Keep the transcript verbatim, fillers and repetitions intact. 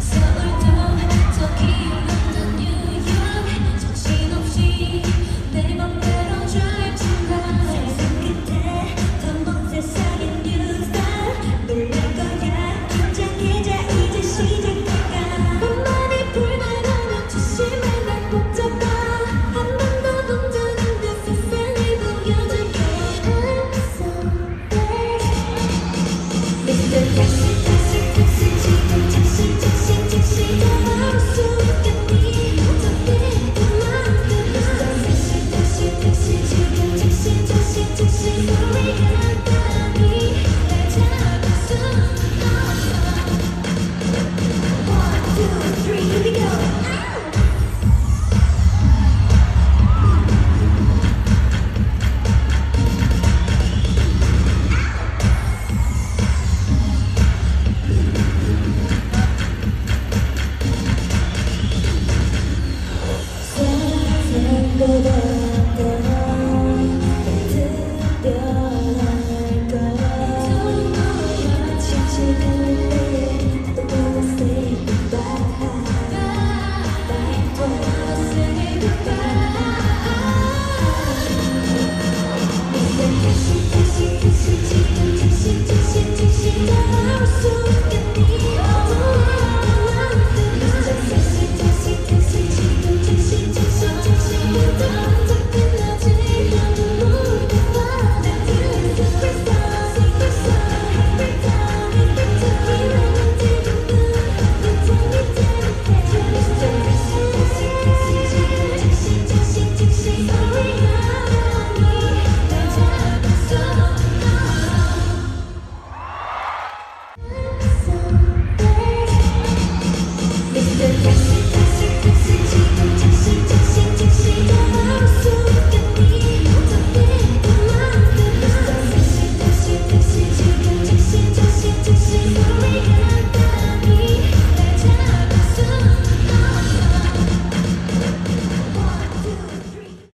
Summertime, Tokyo.